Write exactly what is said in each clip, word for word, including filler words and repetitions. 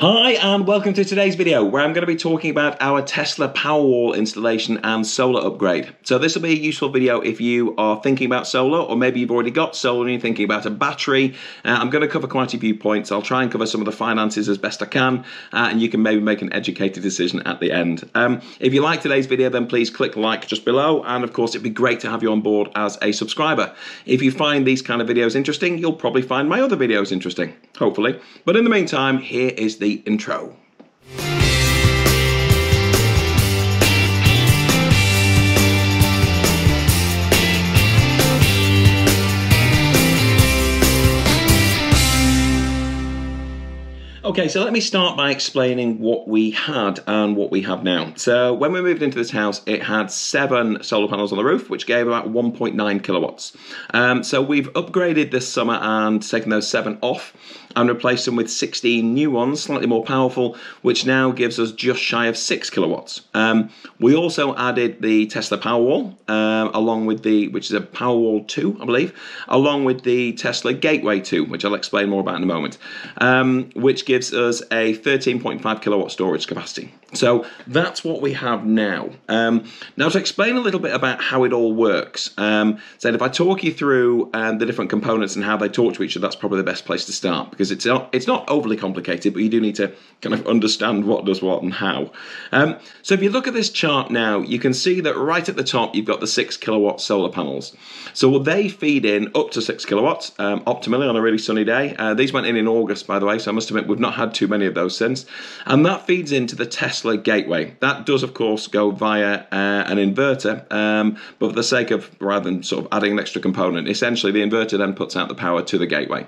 Hi and welcome to today's video where I'm going to be talking about our Tesla Powerwall installation and solar upgrade. So this will be a useful video if you are thinking about solar, or maybe you've already got solar and you're thinking about a battery. Uh, I'm going to cover quite a few points. I'll try and cover some of the finances as best I can uh, and you can maybe make an educated decision at the end. Um, if you like today's video then please click like just below, and of course it'd be great to have you on board as a subscriber. If you find these kind of videos interesting you'll probably find my other videos interesting, hopefully. But in the meantime here is the intro. Okay, so let me start by explaining what we had and what we have now. So when we moved into this house, it had seven solar panels on the roof, which gave about one point nine kilowatts. Um, so we've upgraded this summer and taken those seven off and replaced them with sixteen new ones, slightly more powerful, which now gives us just shy of six kilowatts. Um, we also added the Tesla Powerwall, um, along with the, which is a Powerwall two, I believe, along with the Tesla Gateway two, which I'll explain more about in a moment, um, which gives gives us a thirteen point five kilowatt storage capacity. So that's what we have now. Um, now to explain a little bit about how it all works, um, so if I talk you through um, the different components and how they talk to each other, that's probably the best place to start, because it's not, it's not overly complicated, but you do need to kind of understand what does what and how. Um, so if you look at this chart now, you can see that right at the top, you've got the six kilowatt solar panels. So they feed in up to six kilowatts, um, optimally on a really sunny day. Uh, these went in in August, by the way, so I must admit we've not had too many of those since, and that feeds into the Tesla Gateway. That does of course go via uh, an inverter, um, but for the sake of, rather than sort of adding an extra component, essentially the inverter then puts out the power to the Gateway.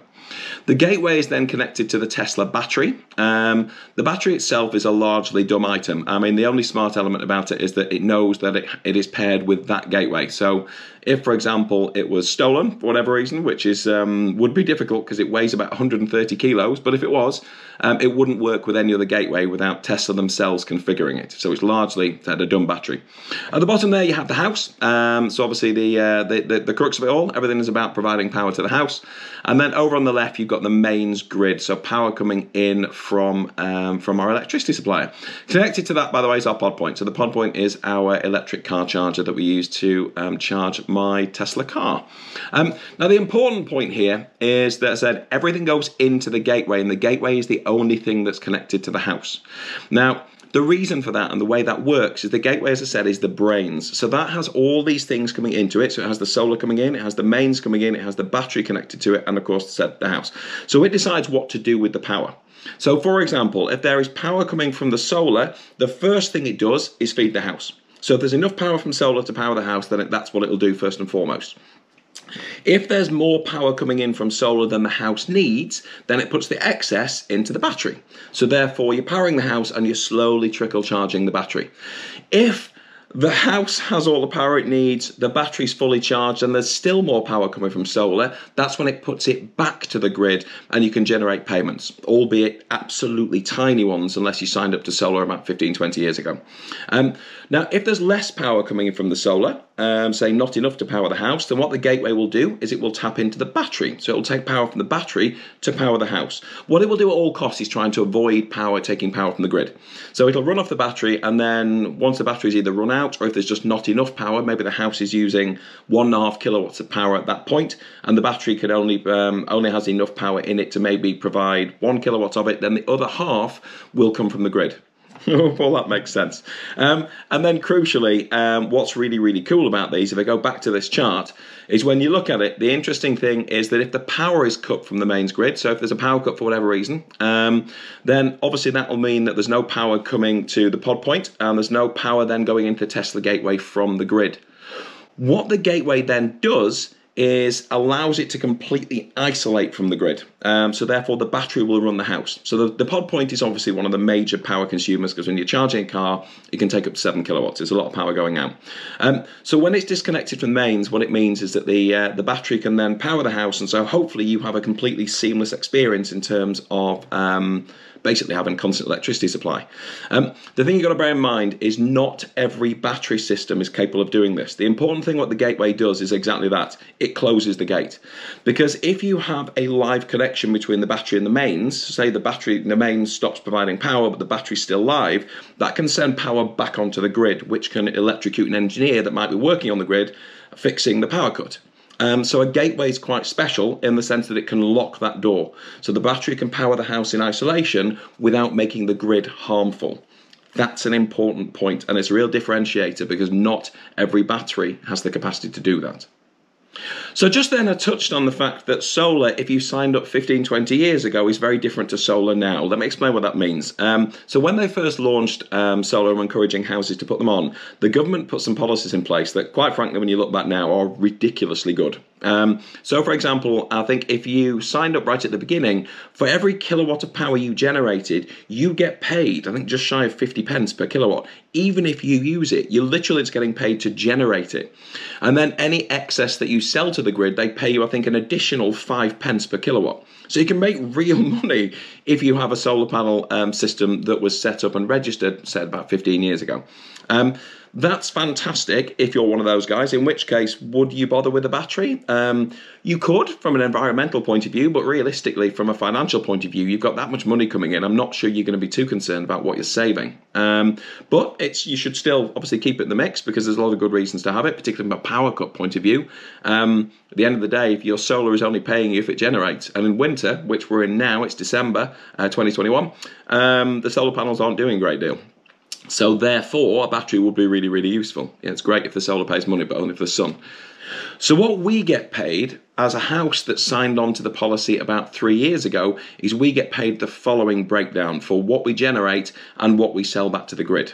The Gateway is then connected to the Tesla battery. Um, the battery itself is a largely dumb item. I mean, the only smart element about it is that it knows that it, it is paired with that Gateway. So if, for example, it was stolen for whatever reason, which is um, would be difficult because it weighs about one hundred thirty kilos, but if it was, um, it wouldn't work with any other Gateway without Tesla themselves configuring it. So it's largely a dumb battery. At the bottom there, you have the house. Um, so obviously the, uh, the, the, the crux of it all, everything is about providing power to the house. And then over on the left, you've got the mains grid, so power coming in from um, from our electricity supplier. Connected to that, by the way, is our Pod Point. So the Pod Point is our electric car charger that we use to um, charge my Tesla car. Um, now the important point here is that I said everything goes into the Gateway, and the Gateway is the only thing that's connected to the house. Now, the reason for that and the way that works is the Gateway, as I said, is the brains. So that has all these things coming into it. So it has the solar coming in, it has the mains coming in, it has the battery connected to it, and of course the house. So it decides what to do with the power. So for example, if there is power coming from the solar, the first thing it does is feed the house. So if there's enough power from solar to power the house, then that's what it'll do first and foremost. If there's more power coming in from solar than the house needs, then it puts the excess into the battery. So therefore you're powering the house and you're slowly trickle charging the battery. If the house has all the power it needs, the battery's fully charged, and there's still more power coming from solar, that's when it puts it back to the grid and you can generate payments, albeit absolutely tiny ones unless you signed up to solar about fifteen, twenty years ago. Um, now, if there's less power coming in from the solar, um, say not enough to power the house, then what the Gateway will do is it will tap into the battery. So it will take power from the battery to power the house. What it will do at all costs is trying to avoid power, taking power from the grid. So it'll run off the battery, and then once the battery's either run out, or if there's just not enough power, maybe the house is using one and a half kilowatts of power at that point, and the battery can only um, only has enough power in it to maybe provide one kilowatt of it, then the other half will come from the grid. Well, that makes sense. Um, and then crucially, um, what's really, really cool about these, if I go back to this chart, is when you look at it, the interesting thing is that if the power is cut from the mains grid, so if there's a power cut for whatever reason, um, then obviously that will mean that there's no power coming to the Pod Point, and there's no power then going into the Tesla Gateway from the grid. What the Gateway then does is allows it to completely isolate from the grid. Um, so therefore the battery will run the house. So the, the Pod Point is obviously one of the major power consumers, because when you're charging a car, it can take up to seven kilowatts. There's a lot of power going out. Um, so when it's disconnected from the mains, what it means is that the, uh, the battery can then power the house. And so hopefully you have a completely seamless experience in terms of um, basically having constant electricity supply. Um, the thing you've got to bear in mind is not every battery system is capable of doing this. The important thing what the Gateway does is exactly that. it closes the gate. Because if you have a live connection between the battery and the mains, say the battery, the mains stops providing power but the battery's still live, that can send power back onto the grid, which can electrocute an engineer that might be working on the grid fixing the power cut. Um, so a gateway is quite special in the sense that it can lock that door. So the battery can power the house in isolation without making the grid harmful. That's an important point, and it's a real differentiator because not every battery has the capacity to do that. So just then I touched on the fact that solar, if you signed up fifteen, twenty years ago, is very different to solar now. Let me explain what that means. Um, so when they first launched um, solar and encouraging houses to put them on, the government put some policies in place that, quite frankly, when you look back now, are ridiculously good. Um, so, for example, I think if you signed up right at the beginning, for every kilowatt of power you generated, you get paid, I think, just shy of fifty pence per kilowatt. Even if you use it, you're literally just getting paid to generate it. And then any excess that you sell to the grid, they pay you, I think, an additional five pence per kilowatt. So you can make real money if you have a solar panel um, system that was set up and registered, said about fifteen years ago. Um, That's fantastic if you're one of those guys, in which case, would you bother with a battery? Um, you could from an environmental point of view, but realistically from a financial point of view, you've got that much money coming in. I'm not sure you're going to be too concerned about what you're saving. Um, but it's you should still obviously keep it in the mix because there's a lot of good reasons to have it, particularly from a power cut point of view. Um, at the end of the day, if your solar is only paying you if it generates, and in winter, which we're in now, it's December uh, twenty twenty-one, um, the solar panels aren't doing a great deal. So therefore, a battery would be really, really useful. Yeah, it's great if the solar pays money, but only if the sun. So what we get paid as a house that signed on to the policy about three years ago is we get paid the following breakdown for what we generate and what we sell back to the grid,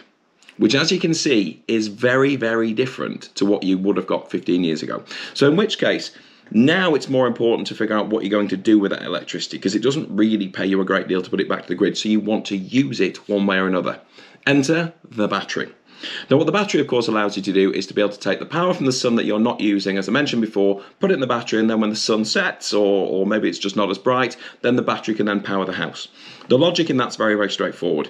which, as you can see, is very, very different to what you would have got fifteen years ago. So in which case, now it's more important to figure out what you're going to do with that electricity, because it doesn't really pay you a great deal to put it back to the grid. So you want to use it one way or another. Enter the battery. Now, what the battery, of course, allows you to do is to be able to take the power from the sun that you're not using, as I mentioned before, put it in the battery, and then when the sun sets, or, or maybe it's just not as bright, then the battery can then power the house. The logic in that's very, very straightforward.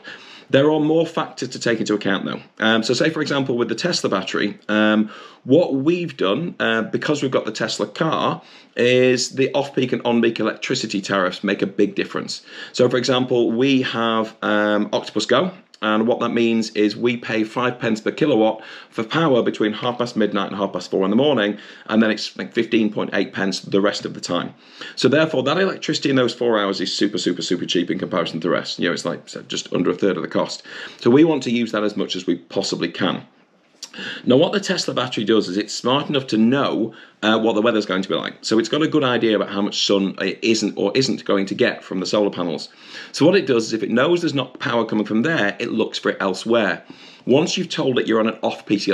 There are more factors to take into account, though. Um, so say, for example, with the Tesla battery, um, what we've done, uh, because we've got the Tesla car, is the off-peak and on-peak electricity tariffs make a big difference. So, for example, we have um, Octopus Go. And what that means is we pay five pence per kilowatt for power between half past midnight and half past four in the morning. And then it's like fifteen point eight pence the rest of the time. So therefore, that electricity in those four hours is super, super, super cheap in comparison to the rest. You know, it's like just under a third of the cost. So we want to use that as much as we possibly can. Now, what the Tesla battery does is it's smart enough to know uh, what the weather's going to be like. So it's got a good idea about how much sun it isn't or isn't going to get from the solar panels. So what it does is if it knows there's not power coming from there, it looks for it elsewhere. Once you've told it you're on an off-peak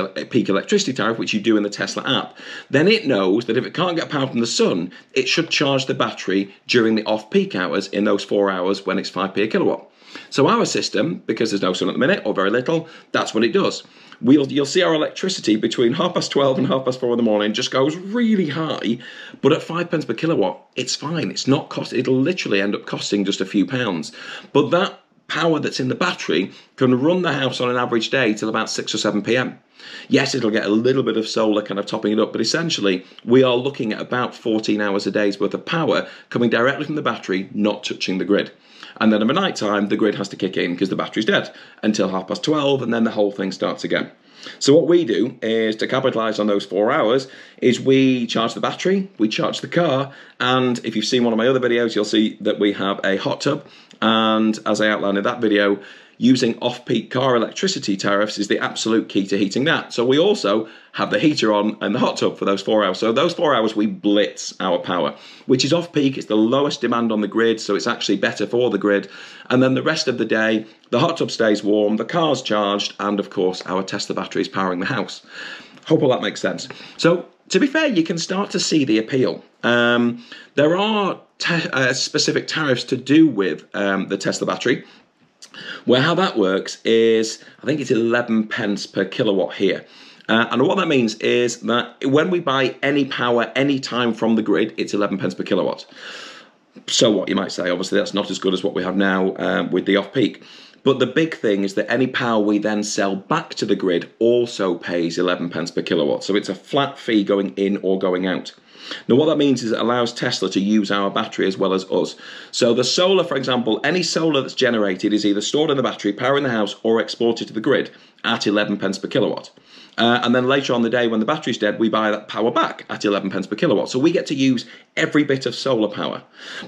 electricity tariff, which you do in the Tesla app, then it knows that if it can't get power from the sun, it should charge the battery during the off-peak hours in those four hours when it's five p a kilowatt. So our system, because there's no sun at the minute, or very little, that's what it does. We'll, you'll see our electricity between half past twelve and half past four in the morning just goes really high, but at five pence per kilowatt, it's fine. It's not cost. It'll literally end up costing just a few pounds. But that power that's in the battery can run the house on an average day till about six or seven p m Yes, it'll get a little bit of solar kind of topping it up, but essentially we are looking at about fourteen hours a day's worth of power coming directly from the battery, not touching the grid. And then at the night time, the grid has to kick in because the battery's dead until half past twelve, and then the whole thing starts again. So what we do is, to capitalise on those four hours, is we charge the battery, we charge the car, and if you've seen one of my other videos, you'll see that we have a hot tub. And as I outlined in that video, using off-peak car electricity tariffs is the absolute key to heating that. So we also have the heater on and the hot tub for those four hours. So those four hours, we blitz our power, which is off-peak. It's the lowest demand on the grid, so it's actually better for the grid. And then the rest of the day, the hot tub stays warm, the car's charged, and of course, our Tesla battery is powering the house. Hope all that makes sense. So to be fair, you can start to see the appeal. Um, there are uh, specific tariffs to do with um, the Tesla battery. Well, how that works is, I think it's eleven pence per kilowatt here. Uh, and what that means is that when we buy any power, any time from the grid, it's eleven pence per kilowatt. So what, you might say, obviously that's not as good as what we have now um, with the off-peak. But the big thing is that any power we then sell back to the grid also pays eleven pence per kilowatt. So it's a flat fee going in or going out. Now what that means is it allows Tesla to use our battery as well as us. So the solar, for example, any solar that's generated is either stored in the battery, power in the house, or exported to the grid at eleven pence per kilowatt. Uh, and then later on the day when the battery's dead, we buy that power back at eleven pence per kilowatt. So we get to use every bit of solar power.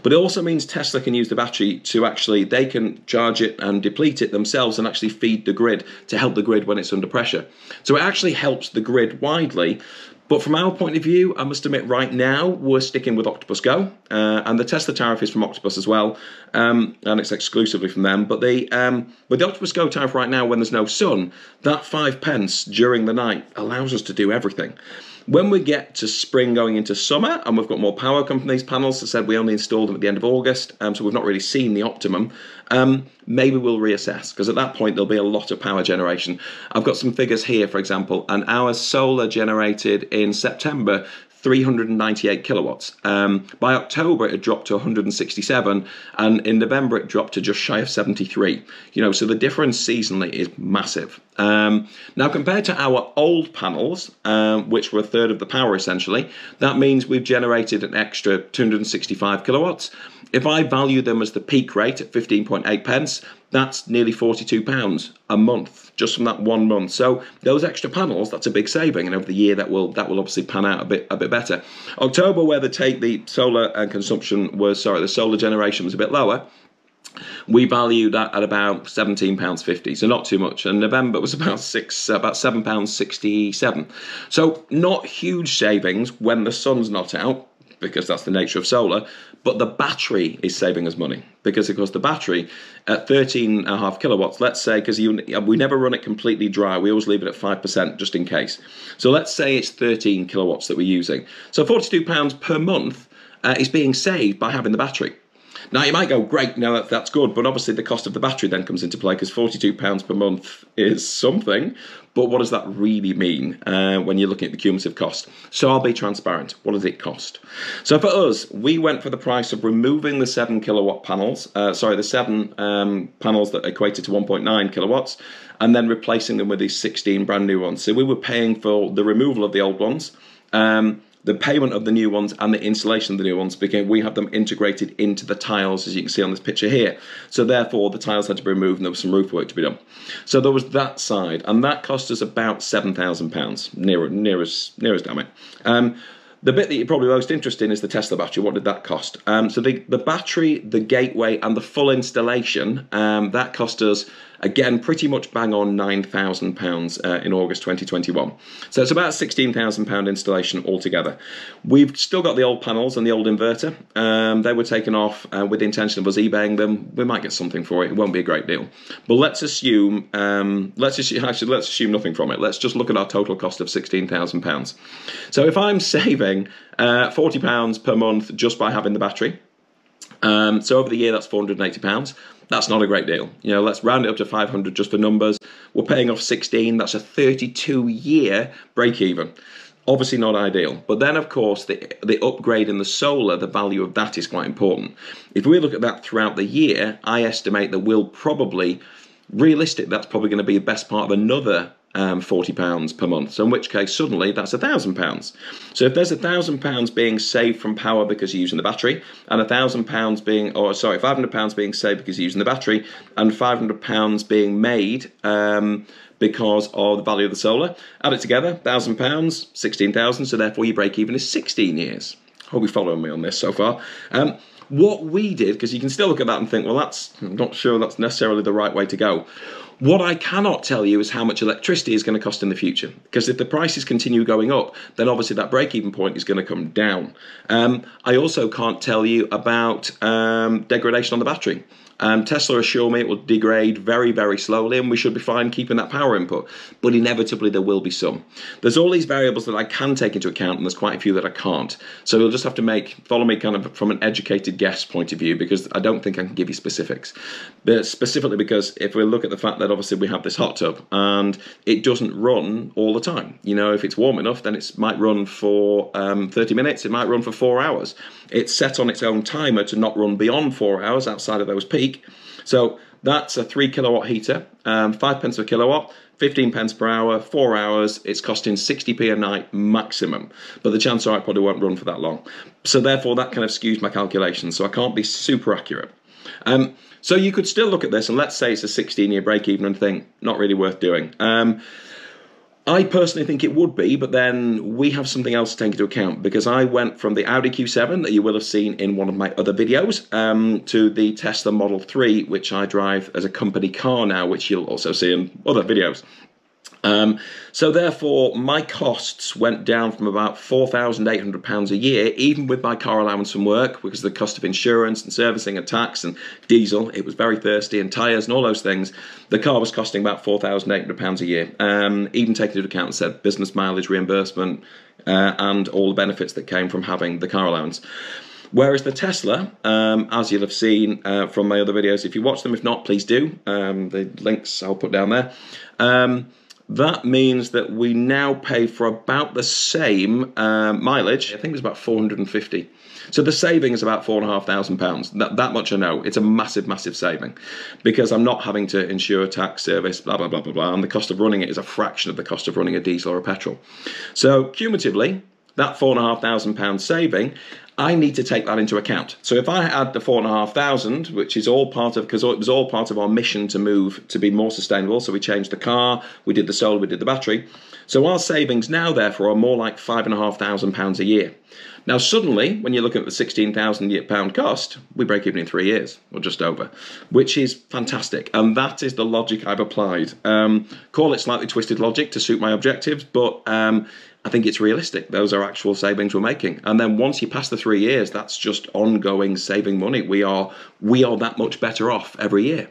But it also means Tesla can use the battery to actually, they can charge it and deplete it themselves and actually feed the grid to help the grid when it's under pressure. So it actually helps the grid widely. But from our point of view, I must admit right now, we're sticking with Octopus Go. Uh, and the Tesla tariff is from Octopus as well. Um, and it's exclusively from them. But the, um, with the Octopus Go tariff right now, when there's no sun, that five pence during the night allows us to do everything. When we get to spring going into summer, and we've got more power companies, panels, as I said, we only installed them at the end of August, um, so we've not really seen the optimum, um, maybe we'll reassess, because at that point there'll be a lot of power generation. I've got some figures here, for example, and our solar generated in September, three hundred ninety-eight kilowatts. Um, by October, it had dropped to one hundred sixty-seven, and in November, it dropped to just shy of seventy-three. You know, so the difference seasonally is massive. Um, now, compared to our old panels, um, which were a third of the power essentially, that means we've generated an extra two hundred sixty-five kilowatts. If I value them as the peak rate at fifteen point eight pence, that's nearly forty-two pounds a month just from that one month. So those extra panels, that's a big saving, and over the year that will that will obviously pan out a bit a bit better. October, where the take the solar and consumption was sorry, the solar generation was a bit lower. We value that at about seventeen pounds fifty, so not too much. And November was about six, about seven pounds sixty-seven. So not huge savings when the sun's not out, because that's the nature of solar, but the battery is saving us money. Because, of course, the battery at thirteen and a half kilowatts, let's say, because we never run it completely dry. We always leave it at five percent just in case. So let's say it's thirteen kilowatts that we're using. So forty-two pounds per month uh, is being saved by having the battery. Now, you might go, great, no, that, that's good. But obviously, the cost of the battery then comes into play, because forty-two pounds per month is something. But what does that really mean uh, when you're looking at the cumulative cost? So I'll be transparent. What does it cost? So for us, we went for the price of removing the seven kilowatt panels, uh, sorry, the seven um, panels that equated to one point nine kilowatts, and then replacing them with these sixteen brand new ones. So we were paying for the removal of the old ones, um, the payment of the new ones, and the installation of the new ones, because we have them integrated into the tiles, as you can see on this picture here. So therefore, the tiles had to be removed and there was some roof work to be done. So there was that side, and that cost us about seven thousand pounds, near, near as, near as damn it. Um, the bit that you're probably most interested in is the Tesla battery. What did that cost? Um, so the, the battery, the gateway, and the full installation, um, that cost us, again, pretty much bang on nine thousand pounds uh, in August twenty twenty-one. So it's about sixteen thousand pound installation altogether. We've still got the old panels and the old inverter. Um, they were taken off uh, with the intention of us eBaying them. We might get something for it. It won't be a great deal. But let's assume, um, let's assume, actually, let's assume nothing from it. Let's just look at our total cost of sixteen thousand pounds. So if I'm saving uh, forty pounds per month just by having the battery, um, so over the year, that's four hundred eighty pounds. That's not a great deal. You know, let's round it up to five hundred just for numbers. We're paying off sixteen. That's a thirty-two year break even. Obviously not ideal. But then, of course, the, the upgrade in the solar, the value of that is quite important. If we look at that throughout the year, I estimate that we'll probably, realistic, that's probably going to be the best part of another Um, forty pounds per month, so in which case suddenly that's a thousand pounds. So if there's a thousand pounds being saved from power because you're using the battery, and a thousand pounds being or sorry five hundred pounds being saved because you're using the battery, and five hundred pounds being made um, because of the value of the solar, add it together, thousand pounds, sixteen thousand, so therefore your break even is sixteen years. Hope you're following me on this so far. Um, what we did, because you can still look at that and think, well, that's, I'm not sure that's necessarily the right way to go. What I cannot tell you is how much electricity is going to cost in the future, because if the prices continue going up, then obviously that break-even point is going to come down. Um, I also can't tell you about um, degradation on the battery. Um, Tesla assure me it will degrade very, very slowly, and we should be fine keeping that power input, but inevitably there will be some. There's all these variables that I can take into account, and there's quite a few that I can't. So you'll just have to make, follow me kind of from an educated guess point of view, because I don't think I can give you specifics. But specifically because if we look at the fact that obviously we have this hot tub, and it doesn't run all the time. You know, if it's warm enough, then it might run for um, thirty minutes, it might run for four hours. It's set on its own timer to not run beyond four hours outside of those peaks. So That's a three kilowatt heater, um, five pence per kilowatt, fifteen pence per hour, four hours. It's costing sixty p a night maximum, but the chances are I probably won't run for that long. So therefore that kind of skews my calculations. So I can't be super accurate. Um, so you could still look at this and let's say it's a sixteen year break even and think not really worth doing. Um, I personally think it would be, but then we have something else to take into account because I went from the Audi Q seven that you will have seen in one of my other videos um, to the Tesla Model three, which I drive as a company car now, which you'll also see in other videos. Um, so therefore, my costs went down from about four thousand eight hundred pounds a year, even with my car allowance from work, because of the cost of insurance and servicing and tax and diesel, it was very thirsty, and tyres and all those things. The car was costing about four thousand eight hundred pounds a year, um, even taking into account, said, business mileage reimbursement uh, and all the benefits that came from having the car allowance. Whereas the Tesla, um, as you'll have seen uh, from my other videos, if you watch them, if not, please do. Um, the links I'll put down there. Um, That means that we now pay for about the same uh, mileage. I think it's about four hundred and fifty. So the saving is about four and a half thousand pounds. That, that much I know. It's a massive, massive saving because I'm not having to insure, tax, service, blah, blah, blah, blah, blah. And the cost of running it is a fraction of the cost of running a diesel or a petrol. So cumulatively, that four and a half thousand pound saving, I need to take that into account. So if I add the four and a half thousand, which is all part of, because it was all part of our mission to move to be more sustainable. So we changed the car, we did the solar, we did the battery. So our savings now, therefore, are more like five and a half thousand pounds a year. Now, suddenly, when you're looking at the sixteen thousand pound cost, we break even in three years or just over, which is fantastic. And that is the logic I've applied. Um, call it slightly twisted logic to suit my objectives, but um, I think it's realistic. Those are actual savings we're making. And then once you pass the three years, that's just ongoing saving money. We are, we are that much better off every year.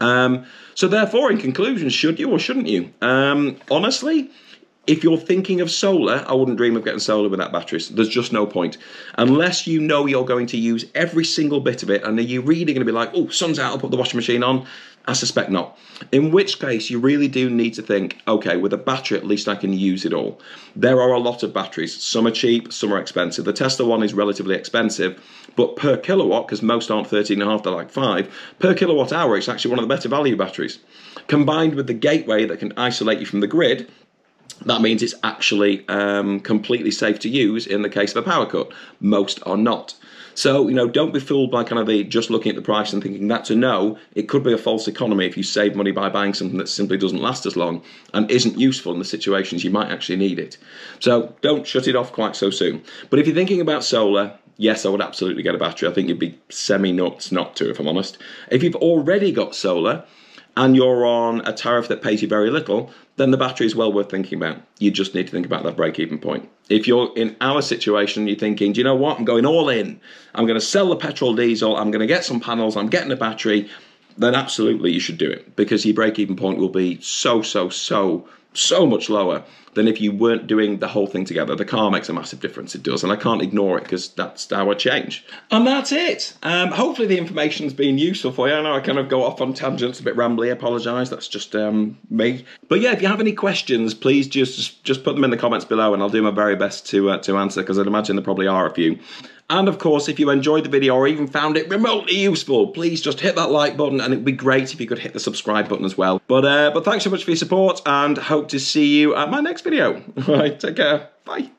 Um, so therefore, in conclusion, should you or shouldn't you? Um, honestly, if you're thinking of solar, I wouldn't dream of getting solar without batteries. There's just no point. Unless you know you're going to use every single bit of it, and are you really going to be like, oh, sun's out, I'll put the washing machine on? I suspect not. In which case, you really do need to think, okay, with a battery, at least I can use it all. There are a lot of batteries. Some are cheap, some are expensive. The Tesla one is relatively expensive, but per kilowatt, because most aren't thirteen and a half, they're like five, per kilowatt hour, it's actually one of the better value batteries. Combined with the gateway that can isolate you from the grid, that means it's actually um, completely safe to use in the case of a power cut. Most are not. So, you know, don't be fooled by kind of the just looking at the price and thinking that's a no. It could be a false economy if you save money by buying something that simply doesn't last as long and isn't useful in the situations you might actually need it. So don't shut it off quite so soon. But if you're thinking about solar, yes, I would absolutely get a battery. I think you'd be semi-nuts not to, if I'm honest. If you've already got solar and you're on a tariff that pays you very little, then the battery is well worth thinking about. You just need to think about that break-even point. If you're in our situation, you're thinking, do you know what? I'm going all in. I'm going to sell the petrol diesel. I'm going to get some panels. I'm getting a battery. Then absolutely you should do it because your break-even point will be so, so, so, so much lower than if you weren't doing the whole thing together. The car makes a massive difference, it does, and I can't ignore it because that's how I change. And that's it. Um, hopefully the information's been useful for you. I know I kind of go off on tangents, a bit rambly, I apologise, that's just um, me. But yeah, if you have any questions, please just, just put them in the comments below and I'll do my very best to, uh, to answer because I'd imagine there probably are a few. And of course, if you enjoyed the video or even found it remotely useful, please just hit that like button, and it'd be great if you could hit the subscribe button as well. But uh, but thanks so much for your support, and hope to see you at my next video. All right, take care. Bye.